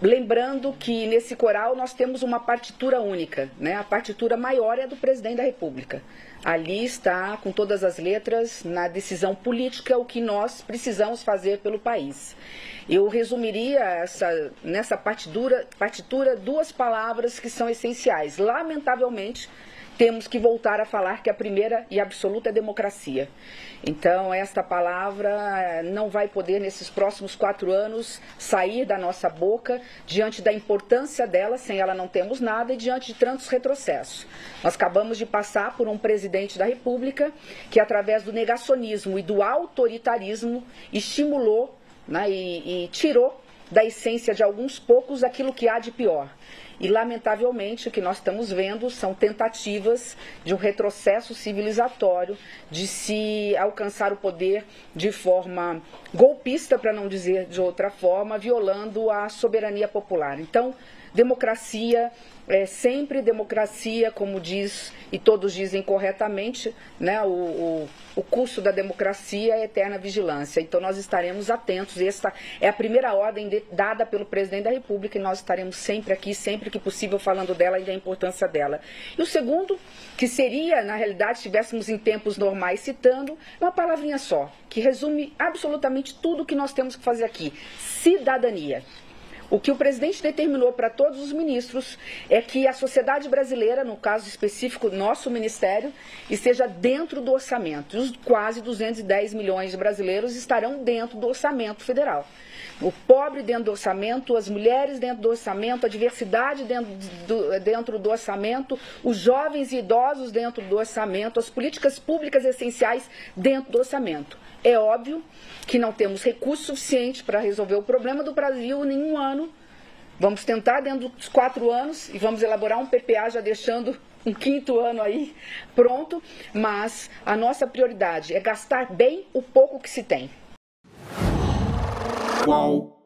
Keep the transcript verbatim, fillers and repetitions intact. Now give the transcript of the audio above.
Lembrando que nesse coral nós temos uma partitura única, né? A partitura maior é a do presidente da República. Ali está, com todas as letras, na decisão política, o que nós precisamos fazer pelo país. Eu resumiria essa, nessa partitura, partitura duas palavras que são essenciais. Lamentavelmente, temos que voltar a falar que a primeira e absoluta é democracia. Então, esta palavra não vai poder, nesses próximos quatro anos, sair da nossa boca diante da importância dela, sem ela não temos nada, e diante de tantos retrocessos. Nós acabamos de passar por um presidente da República que, através do negacionismo e do autoritarismo, estimulou, né, e, e tirou da essência de alguns poucos aquilo que há de pior. E, lamentavelmente, o que nós estamos vendo são tentativas de um retrocesso civilizatório, de se alcançar o poder de forma golpista, para não dizer de outra forma, violando a soberania popular. Então, democracia é sempre democracia, como diz, e todos dizem corretamente, né, o, o, o custo da democracia é a eterna vigilância. Então, nós estaremos atentos. Esta é a primeira ordem de, dada pelo presidente da República, e nós estaremos sempre aqui, sempre que possível, falando dela e da importância dela. E o segundo, que seria, na realidade, se estivéssemos em tempos normais citando, uma palavrinha só, que resume absolutamente tudo o que nós temos que fazer aqui: cidadania. O que o presidente determinou para todos os ministros é que a sociedade brasileira, no caso específico nosso ministério, esteja dentro do orçamento. E os quase duzentos e dez milhões de brasileiros estarão dentro do orçamento federal. O pobre dentro do orçamento, as mulheres dentro do orçamento, a diversidade dentro do, dentro do orçamento, os jovens e idosos dentro do orçamento, as políticas públicas essenciais dentro do orçamento. É óbvio que não temos recurso suficiente para resolver o problema do Brasil em nenhum ano. Vamos tentar dentro dos quatro anos e vamos elaborar um P P A já deixando um quinto ano aí pronto, mas a nossa prioridade é gastar bem o pouco que se tem. Qual?